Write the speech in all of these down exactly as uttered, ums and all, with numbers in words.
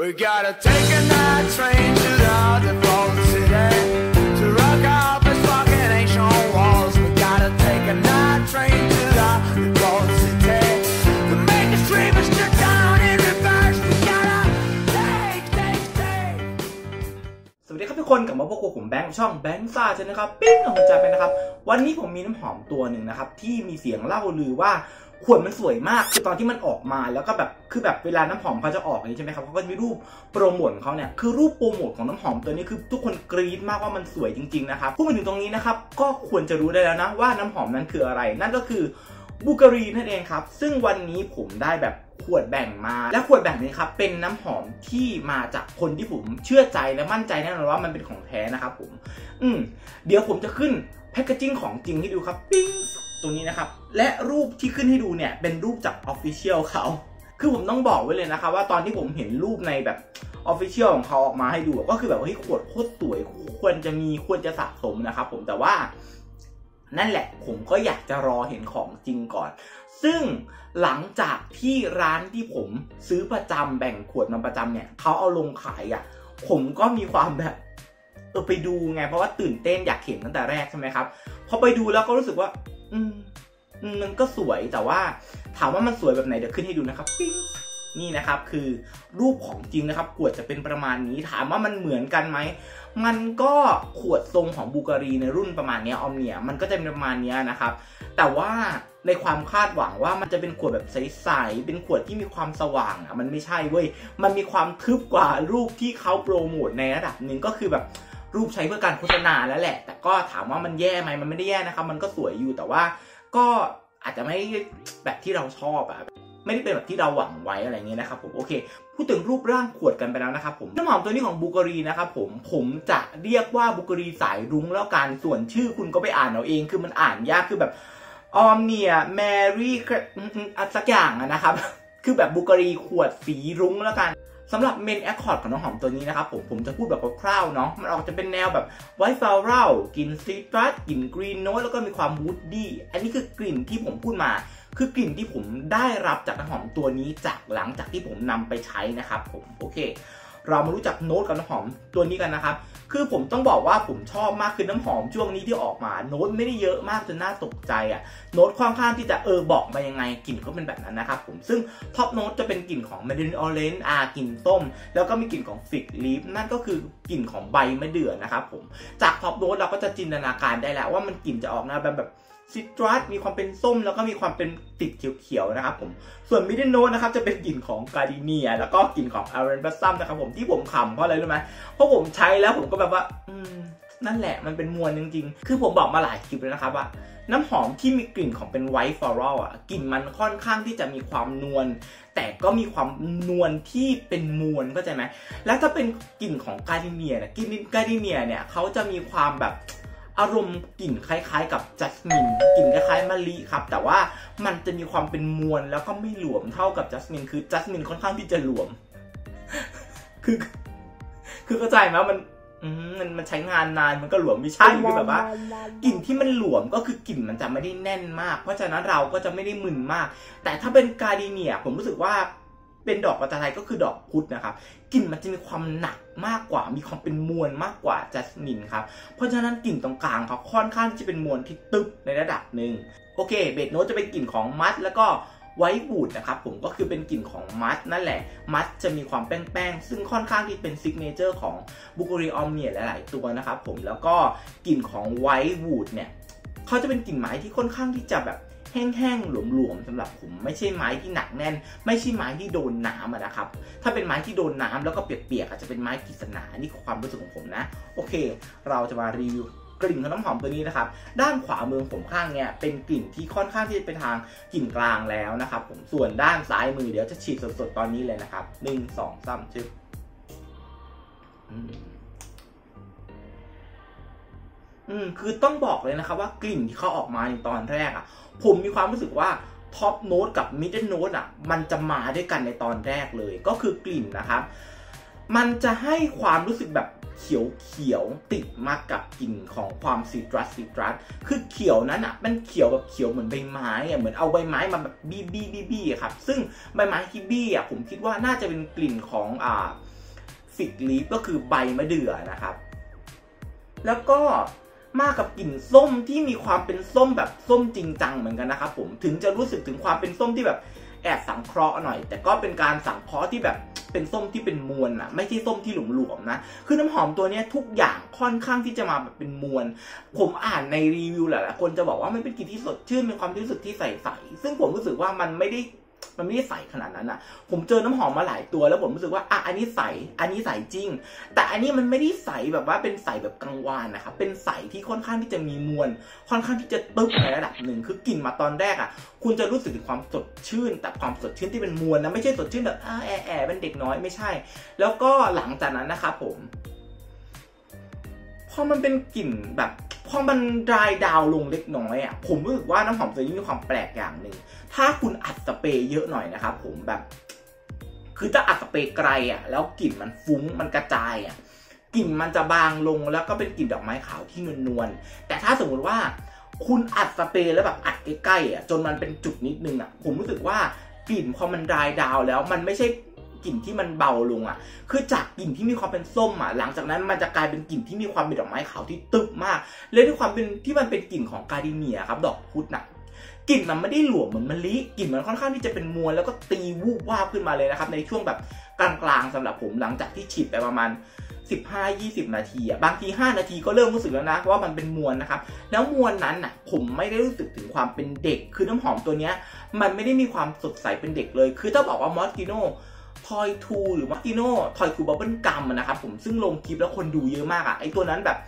We gotta take a night train to the Detroit city to rock up and fucking ancient walls. We gotta take a night train to the Detroit city to make the streamers turn down in reverse. We gotta take, take, take. สวัสดีครับทุกคนกลับมาพบกับผมแบงค์ช่องแบงค์ซ่าใช่ไหมครับปิ๊งของใจไปนะครับวันนี้ผมมีน้ำหอมตัวหนึ่งนะครับที่มีเสียงเล่าลือว่าขวดมันสวยมากคือตอนที่มันออกมาแล้วก็แบบคือแบบเวลาน้ำหอมเขาจะออกนี่ใช่ไหมครับเขาก็มีรูปโปรโมทเขาเนี่ยคือรูปโปรโมทของน้ำหอมตัวนี้คือทุกคนกรี๊ดมากว่ามันสวยจริงๆนะครับพูดมาถึงตรงนี้นะครับก็ควรจะรู้ได้แล้วนะว่าน้ำหอมนั้นคืออะไรนั่นก็คือบูการีนั่นเองครับซึ่งวันนี้ผมได้แบบขวดแบ่งมาและขวดแบ่งนี้ครับเป็นน้ำหอมที่มาจากคนที่ผมเชื่อใจและมั่นใจแน่นอนว่ามันเป็นของแท้นะครับผมอืมเดี๋ยวผมจะขึ้นแพคเกจจิ้งของจริงให้ดูครับปิ๊งตัวนี้นะครับและรูปที่ขึ้นให้ดูเนี่ยเป็นรูปจาก Official เขาคือผมต้องบอกไว้เลยนะคะว่าตอนที่ผมเห็นรูปในแบบ Official ของเขาออกมาให้ดูก็คือแบบว่าเฮ้ยขวดโคตรสวยควรจะมีควรจะสะสมนะครับผมแต่ว่านั่นแหละผมก็อยากจะรอเห็นของจริงก่อนซึ่งหลังจากที่ร้านที่ผมซื้อประจำแบ่งขวดมาประจำเนี่ยเขาเอาลงขายอ่ะผมก็มีความแบบเออไปดูไงเพราะว่าตื่นเต้นอยากเห็นตั้งแต่แรกใช่ไหมครับพอไปดูแล้วก็รู้สึกว่าอืมมันก็สวยแต่ว่าถามว่ามันสวยแบบไหนเดี๋ยวขึ้นให้ดูนะครับปิ๊งนี่นะครับคือรูปของจริงนะครับขวดจะเป็นประมาณนี้ถามว่ามันเหมือนกันไหมมันก็ขวดทรงของบูการีในรุ่นประมาณนี้ออมเนียมันก็จะเป็นประมาณนี้นะครับแต่ว่าในความคาดหวังว่ามันจะเป็นขวดแบบใสๆเป็นขวดที่มีความสว่างอ่ะมันไม่ใช่เว้ยมันมีความทึบกว่ารูปที่เขาโปรโมทในระดับหนึ่งก็คือแบบรูปใช้เพื่อการโฆษณาแล้วแหละแต่ก็ถามว่ามันแย่ไหมมันไม่ได้แย่นะครับมันก็สวยอยู่แต่ว่าก็อาจจะไม่แบบที่เราชอบอะไม่ได้เป็นแบบที่เราหวังไว้อะไรเงี้ยนะครับผมโอเคพูดถึงรูปร่างขวดกันไปแล้วนะครับผมน้ำหอมตัวนี้ของบูการีนะครับผมผมจะเรียกว่าบูการีสายรุ้งแล้วกันส่วนชื่อคุณก็ไปอ่านเอาเองคือมันอ่านยากคือแบบออมเนียแมรี่สักอย่างนะครับคือแบบบูการีขวดสีรุ้งแล้วกันสำหรับเมนแอคคอร์ดของน้องหอมตัวนี้นะครับผมผมจะพูดแบบคร่าวๆเนาะมันออกจะเป็นแนวแบบไวท์ฟลาเวอร์กลิ่นซิตรัสกลิ่นกรีนโน้ตแล้วก็มีความวูดดี้อันนี้คือกลิ่นที่ผมพูดมาคือกลิ่นที่ผมได้รับจากน้องหอมตัวนี้จากหลังจากที่ผมนำไปใช้นะครับผมโอเคเรามารู้จักโน้ตกับน้ำหอมตัวนี้กันนะครับคือผมต้องบอกว่าผมชอบมากคือน้ำหอมช่วงนี้ที่ออกมาโน้ตไม่ได้เยอะมากจนน่าตกใจอ่ะโน้ตค่อนข้างที่จะเออบอกมายังไงกลิ่นก็เป็นแบบนั้นนะครับผมซึ่งท็อปโน้ตจะเป็นกลิ่นของมะเดื่อออเรนจ์อ่ากลิ่นต้มแล้วก็มีกลิ่นของฟิกลีฟนั่นก็คือกลิ่นของใบมะเดื่อนะครับผมจากท็อปโน้ตเราก็จะจินตนาการได้แล้วว่ามันกลิ่นจะออกแนวแบบซิตรัสมีความเป็นส้มแล้วก็มีความเป็นติดเขียวๆนะครับผมส่วนมิดเดิลโน้ตนะครับจะเป็นกลิ่นของการ์ดิเนียแล้วก็กลิ่นของอารันบัสซัมนะครับผมที่ผมขำเพราะอะไรรู้ไหมเพราะผมใช้แล้วผมก็แบบว่าอืมนั่นแหละมันเป็นมวลจริงๆคือผมบอกมาหลายคลิปแล้วนะครับว่าน้ำหอมที่มีกลิ่นของเป็นไวท์ฟลอเรลอ่ะกลิ่นมันค่อนข้างที่จะมีความนวลแต่ก็มีความนวลที่เป็นมวลเข้าใจไหมแล้วถ้าเป็นกลิ่นของการ์ดิเนียนะกลิ่นการ์ดิเนียเนี่ยเขาจะมีความแบบอารมณ์กลิ่นคล้ายๆกับจัสมินกลิ่นคล้ายๆมะลิครับแต่ว่ามันจะมีความเป็นมวลแล้วก็ไม่หลวมเท่ากับจัสมินคือจัสมินค่อนข้างที่จะหลวมคือคือเข้าใจไหมมันมันมันใช้งานนานมันก็หลวมไม่ใช่คือแบบว่ากลิ่นที่มันหลวมก็คือกลิ่นมันจะไม่ได้แน่นมากเพราะฉะนั้นเราก็จะไม่ได้มึนมากแต่ถ้าเป็นการ์ดิเนียผมรู้สึกว่าเป็นดอกประจายก็คือดอกพุธนะครับกลิ่นมันจะมีความหนักมากกว่ามีความเป็นมวลมากกว่าจัสมินครับเพราะฉะนั้นกลิ่นตรงกลางเขาค่อนข้างจะเป็นมวลที่ตึบในระดับหนึ่งโอเคเบสโน้ตจะเป็นกลิ่นของมัสแล้วก็ไวท์บูดนะครับผมก็คือเป็นกลิ่นของมัสนั่นแหละมัสจะมีความแป้งๆซึ่งค่อนข้างที่เป็นซิกเนเจอร์ของบูการีออมเนียหลายๆตัวนะครับผมแล้วก็กลิ่นของไวท์บูดเนี่ยเขาจะเป็นกลิ่นไม้ที่ค่อนข้างที่จะแบบแห้งๆหลวมๆสำหรับผมไม่ใช่ไม้ที่หนักแน่นไม่ใช่ไม้ที่โดนน้ำนะครับถ้าเป็นไม้ที่โดนน้ำแล้วก็เปียกๆอาจจะเป็นไม้กฤษณานี่คือความรู้สึกของผมนะโอเคเราจะมารีวิวกลิ่นของน้ำหอมตัวนี้นะครับด้านขวามือผมข้างเนี่ยเป็นกลิ่นที่ค่อนข้างที่จะเป็นทางกลิ่นกลางแล้วนะครับผมส่วนด้านซ้ายมือเดี๋ยวจะฉีดสดๆตอนนี้เลยนะครับหนึ่งสองสามชึบอืมคือต้องบอกเลยนะครับว่ากลิ่นที่เขาออกมาในตอนแรกอ่ะผมมีความรู้สึกว่าท็อปโน้ตกับมิดเดิลโน้ตอ่ะมันจะมาด้วยกันในตอนแรกเลยก็คือกลิ่นนะครับมันจะให้ความรู้สึกแบบเขียวเขียวติดมากับกลิ่นของความซิตรัสซิตรัสคือเขียวนั้นอ่ะมันเขียวแบบเขียวเหมือนใบไม้อ่ะเหมือนเอาใบไม้มาแบบบี้บี้บี้บี้ครับซึ่งใบไม้ที่บี้อ่ะผมคิดว่าน่าจะเป็นกลิ่นของอ่า ฟิกลีฟก็คือใบมะเดื่อนะครับแล้วก็มากับกลิ่นส้มที่มีความเป็นส้มแบบส้มจริงจังเหมือนกันนะครับผมถึงจะรู้สึกถึงความเป็นส้มที่แบบแอบสังเคราะห์หน่อยแต่ก็เป็นการสังเคราะห์ที่แบบเป็นส้มที่เป็นมวลอะไม่ใช่ส้มที่หลวมๆนะคือน้ำหอมตัวเนี้ยทุกอย่างค่อนข้างที่จะมาแบบเป็นมวลผมอ่านในรีวิวหลายๆคนจะบอกว่ามันเป็นกลิ่นที่สดชื่นเป็นความรู้สึกที่ใสๆซึ่งผมรู้สึกว่ามันไม่ได้มันไม่ได้ใสขนาดนั้นอ่ะผมเจอน้ำหอมมาหลายตัวแล้วผมรู้สึกว่าอ่ะอันนี้ใสอันนี้ใสจริงแต่อันนี้มันไม่ได้ใสแบบว่าเป็นใสแบบกังวานนะครับเป็นใสที่ค่อนข้างที่จะมีมวลค่อนข้างที่จะตึ๊บในระดับหนึ่งคือกลิ่นมาตอนแรกอ่ะคุณจะรู้สึกถึงความสดชื่นแต่ความสดชื่นที่เป็นมวลนะไม่ใช่สดชื่นแบบอ้าแอะแอะเป็นเด็กน้อยไม่ใช่แล้วก็หลังจากนั้นนะครับผมพอมันเป็นกลิ่นแบบพอมันดรายดาวลงเล็กน้อยอ่ะผมรู้สึกว่าน้ำหอมตัวนี้มีความแปลกอย่างหนึ่งถ้าคุณอัดสเปรย์เยอะหน่อยนะครับผมแบบคือถ้าอัดสเปรย์ไกลอ่ะแล้วกลิ่นมันฟุ้งมันกระจายอ่ะกลิ่นมันจะบางลงแล้วก็เป็นกลิ่นดอกไม้ขาวที่นวลๆแต่ถ้าสมมติว่าคุณอัดสเปรย์แล้วแบบอัดใกล้ๆอ่ะจนมันเป็นจุดนิดนึงอ่ะผมรู้สึกว่ากลิ่นพอมันดรายดาวแล้วมันไม่ใช่กลิ่นที่มันเบาลงอ่ะคือจากกลิ่นที่มีความเป็นส้มอ่ะหลังจากนั้นมันจะกลายเป็นกลิ่นที่มีความเป็นดอกไม้ขาวที่ตึ๊บมากและด้วยความเป็นที่มันเป็นกลิ่นของกาดิเนียครับดอกพุธน่ะกลิ่นมันไม่ได้หลวมเหมือนมะลิกลิ่นมันค่อนข้างที่จะเป็นมวลแล้วก็ตีวูบวาบขึ้นมาเลยนะครับในช่วงแบบกลางๆสำหรับผมหลังจากที่ฉีดไปประมาณ สิบห้าถึงยี่สิบ นาทีอ่ะบางทีห้านาทีก็เริ่มรู้สึกแล้วนะว่ามันเป็นมวลนะครับแล้วมวลนั้นน่ะผมไม่ได้รู้สึกถึงความเป็นเด็กคือน้ำหอมตัวเนี้ยมันไม่ได้มีความสดใสเป็นเด็กเลยคือถ้าบอกว่ามอสกิโนทอยทูหรือมากิโน่ทอยทูบับเบิ้ลกัมนะครับผมซึ่งลงคลิปแล้วคนดูเยอะมากอะไอตัวนั้นแบบ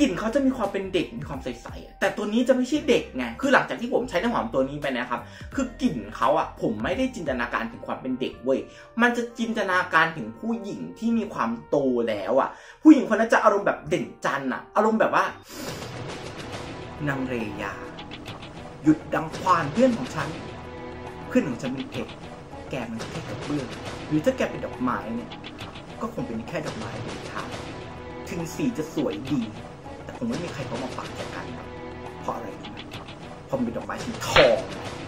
กลิ่นเขาจะมีความเป็นเด็กมีความใสๆแต่ตัวนี้จะไม่ใช่เด็กไงคือหลังจากที่ผมใช้น้ำหอมตัวนี้ไปนะครับคือกลิ่นเขาอะผมไม่ได้จินตนาการถึงความเป็นเด็กเว้ยมันจะจินตนาการถึงผู้หญิงที่มีความโตแล้วอะผู้หญิงคนนั้นจะอารมณ์แบบเด่นจันอะอารมณ์แบบว่านางเรยาหยุดดังควานเพื่อนของฉันเพื่อนของฉันเป็นเด็กแกมันแค่ดอกเบื้องหรือถ้าแกเป็นดอกไม้เนี่ยก็คงเป็นแค่ดอกไม้บนทางถึงสีจะสวยดีแต่คงไม่มีใครเขามาปากจากกันเพราะอะไรรู้ไหมเพราะเป็นดอกไม้สีทอง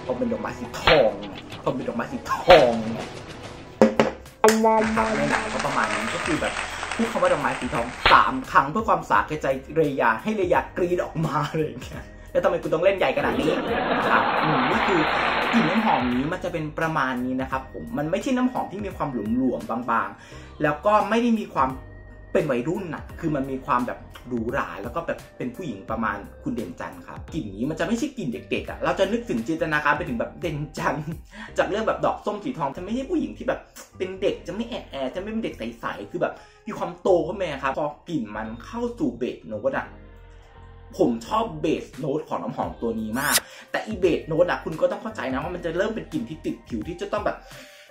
เพราะเป็นดอกไม้สีทองเพราะเป็นดอกไม้สีทองเนี่ยในหนังก็ประมาณนี้ก็คือแบบพูดคำว่าดอกไม้สีทองสามครั้งเพื่อความสาแก่ใจเรยาให้เรยากรีดออกมาเลยเนี่ยแล้วทำไมคุณต้องเล่นใหญ่ขนาดนี้นะครับนี่คือกลิ่นน้ำหอมนี้มันจะเป็นประมาณนี้นะครับผมมันไม่ใช่น้ำหอมที่มีความหลวมๆบางๆแล้วก็ไม่ได้มีความเป็นวัยรุ่นนะคือมันมีความแบบหรูหราแล้วก็แบบเป็นผู้หญิงประมาณคุณเด่นจันครับกลิ่นนี้มันจะไม่ใช่กลิ่นเด็กๆอ่ะเราจะนึกถึงจินตนาการไปถึงแบบเด่นจันจากเรื่องแบบดอกส้มสีทองจะไม่ใช่ผู้หญิงที่แบบเป็นเด็กจะไม่แอบแอบจะไม่เป็นเด็กใสๆคือแบบมีความโตเข้ามาครับพอกลิ่นมันเข้าสู่เบสโน้ตอ่ะผมชอบเบสโน้ตของน้ำหอมตัวนี้มากแต่อีเบสโน้ตอะคุณก็ต้องเข้าใจนะว่ามันจะเริ่มเป็นกลิ่นที่ติดผิวที่จะต้องแบบ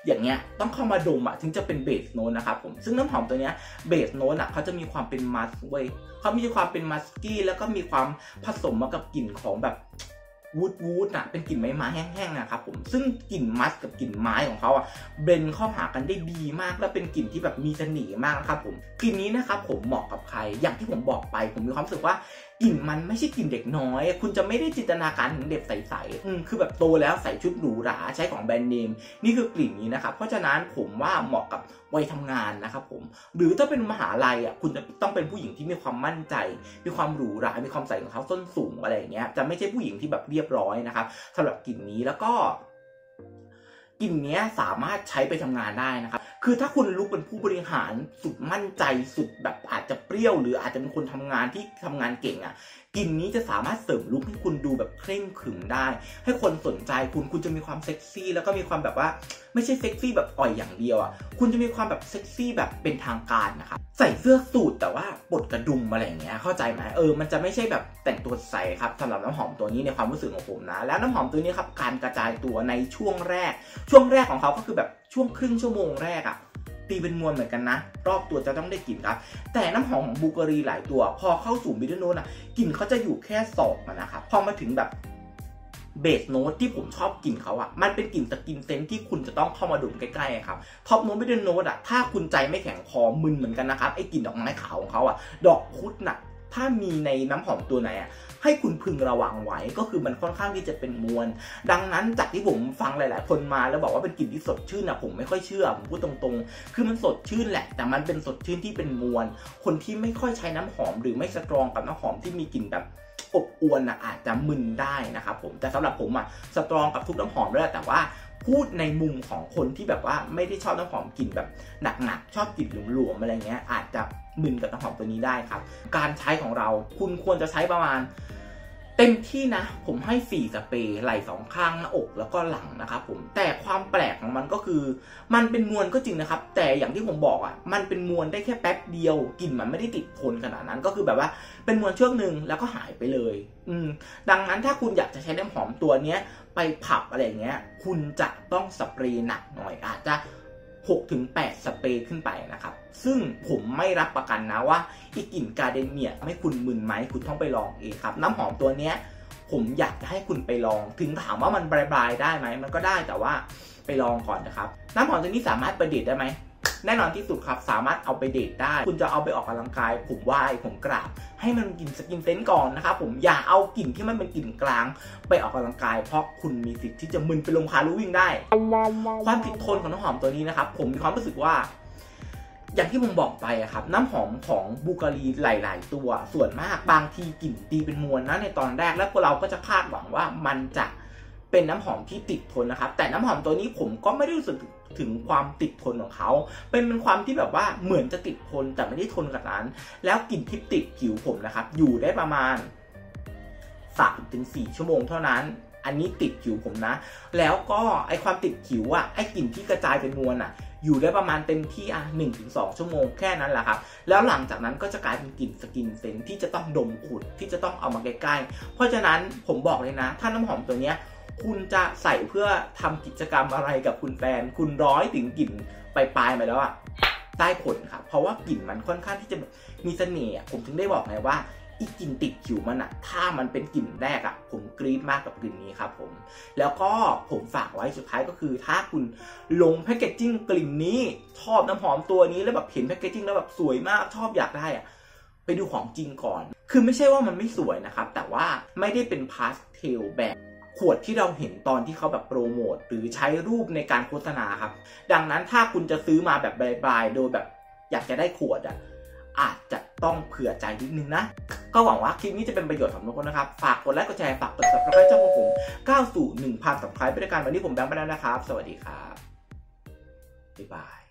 อย่างเงี้ยต้องเข้ามาดมอะถึงจะเป็นเบสโน้ตนะครับผมซึ่งน้ำหอมตัวเนี้ยเบสโน้ตอะเขาจะมีความเป็นมัสเว้ยเขามีความเป็นมัสกี้แล้วก็มีความผสมมากับกลิ่นของแบบวูดวูดอะเป็นกลิ่นไม้ไม้แห้งๆนะครับผมซึ่งกลิ่นมัสกับกลิ่นไม้ของเขาอะเบลนเข้าหากันได้ดีมากและเป็นกลิ่นที่แบบมีเสน่ห์มากนะครับผมกลิ่นนี้นะครับผมเหมาะกับใครอย่างที่ผมบอกไปผมมีความรู้สึกว่ากลิ่นมันไม่ใช่กลิ่นเด็กน้อยคุณจะไม่ได้จินตนาการถึงเด็กใสๆอืมคือแบบโตแล้วใส่ชุดหรูหราใช้ของแบรนด์เนมนี่คือกลิ่นนี้นะครับเพราะฉะนั้นผมว่าเหมาะกับวัยทำงานนะครับผมหรือถ้าเป็นมหาลัยอ่ะคุณจะต้องเป็นผู้หญิงที่มีความมั่นใจมีความหรูหรามีความใส่ของเขาส้นสูงอะไรอย่างเงี้ยจะไม่ใช่ผู้หญิงที่แบบเรียบร้อยนะครับสำหรับกลิ่นนี้แล้วก็กลิ่นนี้สามารถใช้ไปทำงานได้นะครับคือถ้าคุณลุกเป็นผู้บริหารสุดมั่นใจสุดแบบอาจจะเปรี้ยวหรืออาจจะเป็นคนทำงานที่ทำงานเก่งอ่ะกลิ่นนี้จะสามารถเสริมลุกให้คุณดูแบบเคร่งขรึมได้ให้คนสนใจคุณคุณจะมีความเซ็กซี่แล้วก็มีความแบบว่าไม่ใช่เซ็กซี่แบบอ่อยอย่างเดียวอ่ะคุณจะมีความแบบเซ็กซี่แบบเป็นทางการนะครับใส่เสื้อสูทแต่ว่าปลดกระดุมอะไรอย่างเงี้ยเข้าใจไหมเออมันจะไม่ใช่แบบแต่งตัวใสครับสำหรับน้ำหอมตัวนี้ในความรู้สึกของผมนะแล้วน้ำหอมตัวนี้ครับการกระจายตัวในช่วงแรกช่วงแรกของเขาก็คือแบบช่วงครึ่งชั่วโมงแรกอ่ะตีเป็นมวลเหมือนกันนะรอบตัวจะต้องได้กลิ่นครับแต่น้ำหอมของบูการีหลายตัวพอเข้าสู่มิดเดิลโน้ตอ่ะกลิ่นเขาจะอยู่แค่ศอกมันนะครับพอมาถึงแบบเบสโน้ตที่ผมชอบกลิ่นเขาอะมันเป็นกลิ่นสกินเซนที่คุณจะต้องเข้ามาดมใกล้ๆครับท็อปโน้ตไม่ได้โน้ตอะถ้าคุณใจไม่แข็งคอมึนเหมือนกันนะครับไอ้กลิ่นดอกไม้ขาวของเขาอะดอกพุธน่ะ ถ้ามีในน้ำหอมตัวไหนอ่ะให้คุณพึงระวังไว้ก็คือมันค่อนข้างที่จะเป็นมวลดังนั้นจากที่ผมฟังหลายๆคนมาแล้วบอกว่าเป็นกลิ่นที่สดชื่นนะผมไม่ค่อยเชื่อผมพูดตรงๆคือมันสดชื่นแหละแต่มันเป็นสดชื่นที่เป็นมวลคนที่ไม่ค่อยใช้น้ำหอมหรือไม่สตรองกับน้ำหอมที่มีกลิ่นแบบอบอวลนะอาจจะมึนได้นะครับผมแต่สำหรับผมอ่ะสตรองกับทุกน้ำหอมแล้วแต่ว่าพูดในมุมของคนที่แบบว่าไม่ได้ชอบน้ำหอมกลิ่นแบบหนักๆชอบกลิ่นหลวมๆอะไรเงี้ยอาจจะมึนกับน้ำหอมตัวนี้ได้ครับการใช้ของเราคุณควรจะใช้ประมาณเต็มที่นะผมให้สี่สเปรย์ไหล่สองข้างหน้าอกแล้วก็หลังนะครับผมแต่ความแปลกของมันก็คือมันเป็นมวลก็จริงนะครับแต่อย่างที่ผมบอกอ่ะมันเป็นมวลได้แค่แป๊บเดียวกลิ่นมันไม่ได้ติดทนขนาดนั้นก็คือแบบว่าเป็นมวลช่วงหนึ่งแล้วก็หายไปเลยอืมดังนั้นถ้าคุณอยากจะใช้น้ำหอมตัวเนี้ยไปผับอะไรเงี้ยคุณจะต้องสเปรย์หนักหน่อยอาจจะ หกถึงแปด สเปรย์ขึ้นไปนะครับซึ่งผมไม่รับประกันนะว่าอีกกลิ่นการ์เดเนียไม่คุณมึนไหมคุณต้องไปลองเองครับน้ำหอมตัวเนี้ยผมอยากจะให้คุณไปลองถึงถามว่ามันบายๆได้ไหมมันก็ได้แต่ว่าไปลองก่อนนะครับน้ำหอมตัวนี้สามารถประดิษฐ์ได้ไหมแน่นอนที่สุดครับสามารถเอาไปเดทได้คุณจะเอาไปออกกำลังกายผมไหว้ผมกราบให้มันกลิ่นสกินเซนต์ก่อนนะครับผมอย่าเอากลิ่นที่มันเป็นกลิ่นกลางไปออกกำลังกายเพราะคุณมีสิทธิ์ที่จะมึนไปลงคาร์วิ่งได้ความติดทนของน้ำหอมตัวนี้นะครับผมมีความรู้สึกว่าอย่างที่ผมบอกไปครับน้ำหอมของบูการีหลายๆตัวส่วนมากบางทีกลิ่นตีเป็นมวลนะในตอนแรกแล้วพวกเราก็จะคาดหวังว่ามันจะเป็นน้ำหอมที่ติดทนนะครับแต่น้ำหอมตัวนี้ผมก็ไม่ได้รู้สึกถึงความติดทนของเขาเป็นเป็นความที่แบบว่าเหมือนจะติดทนแต่ไม่ได้ทนขนาดนั้นแล้วกลิ่นที่ติดผิวผมนะครับอยู่ได้ประมาณ สามถึงสี่ ชั่วโมงเท่านั้นอันนี้ติดผิวผมนะแล้วก็ไอความติดผิวอะไอกลิ่นที่กระจายเป็นมวลอะอยู่ได้ประมาณเต็มที่อ่ะ หนึ่งถึงสอง ชั่วโมงแค่นั้นแหละครับแล้วหลังจากนั้นก็จะกลายเป็นกลิ่นสกินเซนที่จะต้องดมขุดที่จะต้องเอามาใกล้ๆเพราะฉะนั้นผมบอกเลยนะถ้าน้ำหอมตัวเนี้ยคุณจะใส่เพื่อทำกิจกรรมอะไรกับคุณแฟนคุณร้อยถึงกลิ่นปลายๆมาแล้วอ่ะได้ผลครับเพราะว่ากลิ่นมันค่อนข้างที่จะมีเสน่ห์ผมถึงได้บอกไงว่าอีกกลิ่นติดผิวมันอ่ะถ้ามันเป็นกลิ่นแรกอ่ะผมกรี๊ดมากกับกลิ่นนี้ครับผมแล้วก็ผมฝากไว้สุดท้ายก็คือถ้าคุณลงแพคเกจจิ้งกลิ่นนี้ชอบน้ำหอมตัวนี้แล้วแบบเห็นแพคเกจจิ้งแล้วแบบสวยมากชอบอยากได้อ่ะไปดูของจริงก่อนคือไม่ใช่ว่ามันไม่สวยนะครับแต่ว่าไม่ได้เป็นพาสเทลแบบขวดที่เราเห็นตอนที่เขาแบบโปรโมทหรือใช้รูปในการโฆษณาครับดังนั้นถ้าคุณจะซื้อมาแบบบายๆโดยแบบอยากจะได้ขวดอ่ะอาจจะต้องเผื่อใจนิดนึงนะก็หวังว่าคลิปนี้จะเป็นประโยชน์สำหรับทุกคนนะครับฝากกดไลค์กดแชร์ฝากกด ซับสไครบ์ ช่องของผมก้าวสู่ หนึ่งพัน ซับสไครบ์ ไปด้วยกันวันนี้ผมแบงค์ไปแล้วนะครับสวัสดีครับบ๊ายบาย